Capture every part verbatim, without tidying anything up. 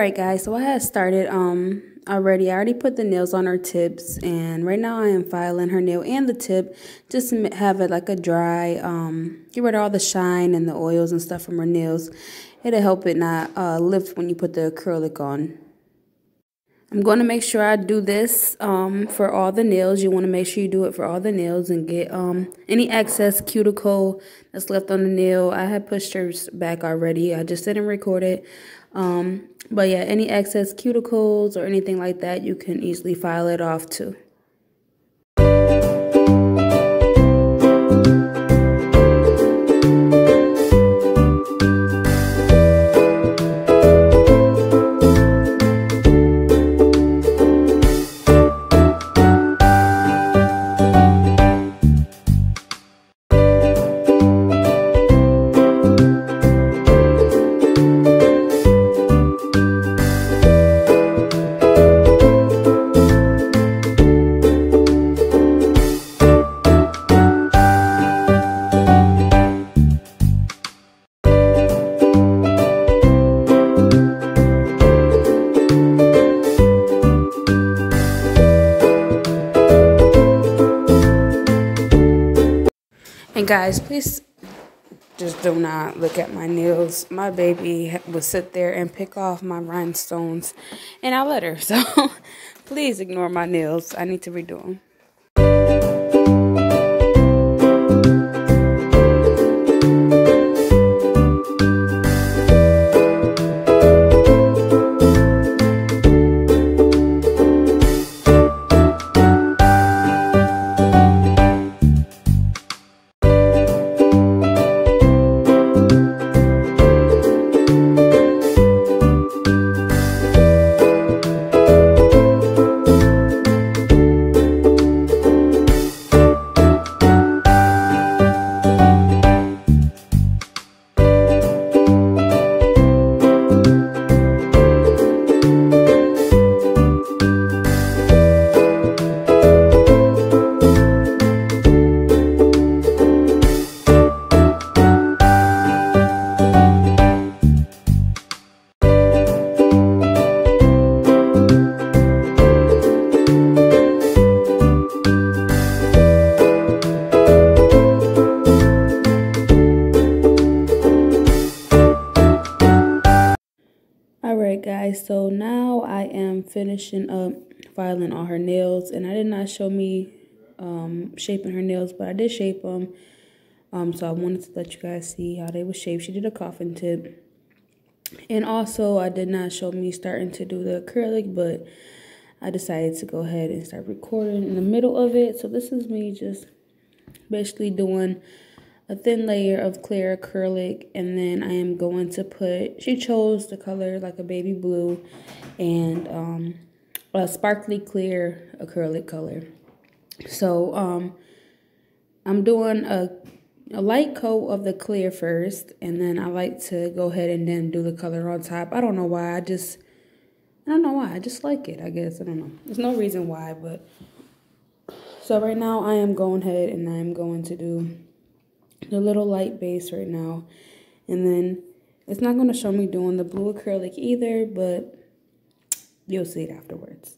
Alright guys, so I had started um already. I already put the nails on her tips, and right now I am filing her nail and the tip just to have it like a dry, um get rid of all the shine and the oils and stuff from her nails. It'll help it not uh, lift when you put the acrylic on. I'm going to make sure I do this um, for all the nails. You want to make sure you do it for all the nails and get um, any excess cuticle that's left on the nail. I had pushed hers back already. I just didn't record it. Um, but yeah, any excess cuticles or anything like that, you can easily file it off too. And guys, please just do not look at my nails. My baby would sit there and pick off my rhinestones, and I let her. So please ignore my nails. I need to redo them. Guys, so now I am finishing up filing all her nails, and I did not show me um shaping her nails, but I did shape them, um so I wanted to let you guys see how they were shaped. She did a coffin tip, and also I did not show me starting to do the acrylic, but I decided to go ahead and start recording in the middle of it. So this is me just basically doing a thin layer of clear acrylic, and then I am going to put, she chose the color like a baby blue and um, a sparkly clear acrylic color. So um, I'm doing a, a light coat of the clear first, and then I like to go ahead and then do the color on top. I don't know why, I just, I don't know why, I just like it, I guess, I don't know. There's no reason why, but. So right now I am going ahead and I am going to do the little light base right now, and then it's not going to show me doing the blue acrylic either, but you'll see it afterwards.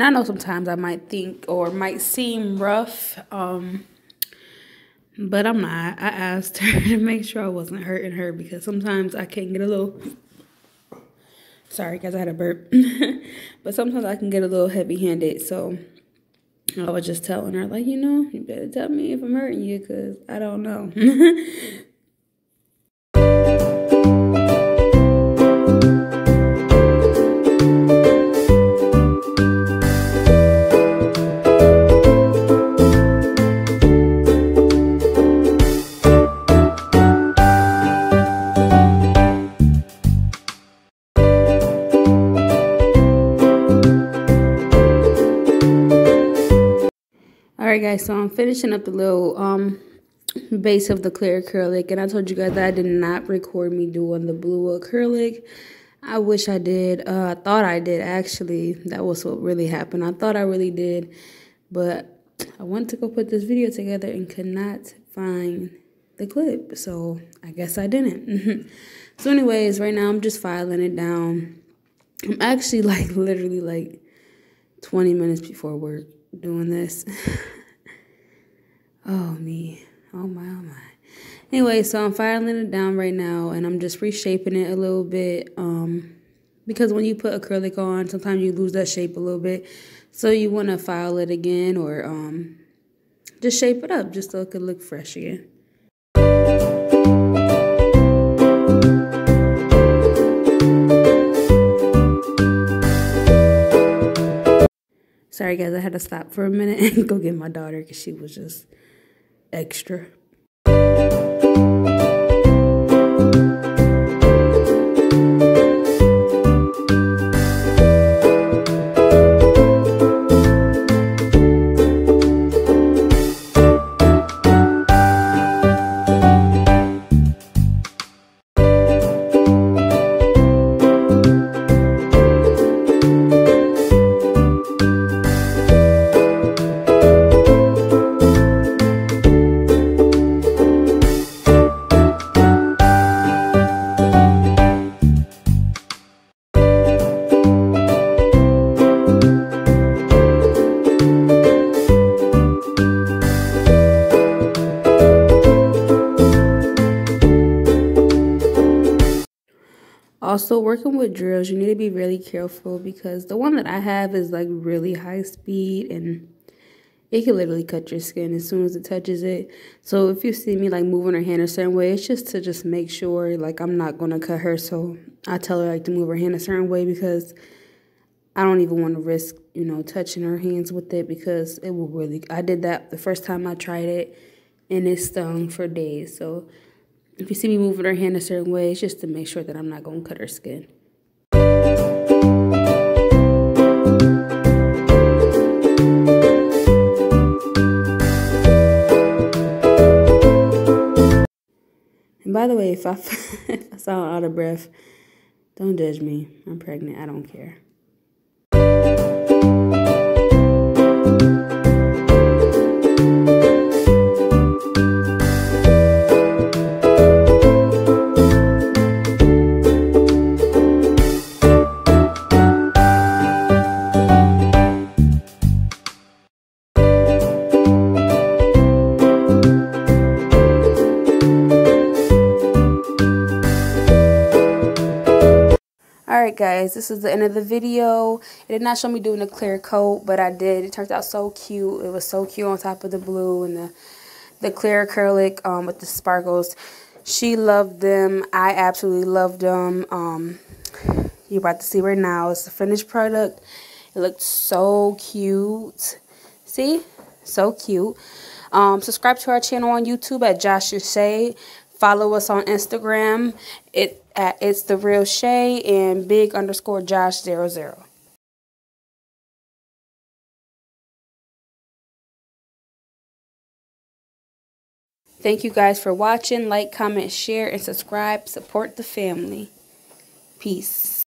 And I know sometimes I might think or might seem rough, um, but I'm not. I asked her to make sure I wasn't hurting her because sometimes I can get a little, sorry guys, I had a burp, but sometimes I can get a little heavy-handed. So I was just telling her, like, you know, you better tell me if I'm hurting you because I don't know. Alright guys, so I'm finishing up the little um, base of the clear acrylic, and I told you guys that I did not record me doing the blue acrylic. I wish I did. Uh, I thought I did, actually. That was what really happened. I thought I really did, but I went to go put this video together and could not find the clip, so I guess I didn't. So anyways, right now I'm just filing it down. I'm actually like literally like twenty minutes before work doing this. Oh, me. Oh, my, oh, my. Anyway, so I'm filing it down right now, and I'm just reshaping it a little bit um, because when you put acrylic on, sometimes you lose that shape a little bit. So you want to file it again or um, just shape it up just so it could look fresh again. Sorry, guys, I had to stop for a minute and go get my daughter because she was just extra. Also, working with drills, you need to be really careful because the one that I have is like really high speed and it can literally cut your skin as soon as it touches it. So if you see me like moving her hand a certain way, it's just to just make sure like I'm not going to cut her. So I tell her like to move her hand a certain way because I don't even want to risk, you know, touching her hands with it because it will really, I did that the first time I tried it and it stung for days. So if you see me moving her hand a certain way, it's just to make sure that I'm not going to cut her skin. And by the way, if I, if I sound out of breath, don't judge me. I'm pregnant. I don't care. Alright guys, this is the end of the video. It did not show me doing a clear coat, but I did. It turned out so cute. It was so cute on top of the blue and the, the clear acrylic um, with the sparkles. She loved them. I absolutely loved them. Um, you're about to see right now. It's the finished product. It looked so cute. See? So cute. Um, subscribe to our channel on YouTube at Nail'd By Shaye. Follow us on Instagram. It At it's the real Shaye and big underscore Josh zero zero. Thank you guys for watching. Like, comment, share, and subscribe. Support the family. Peace.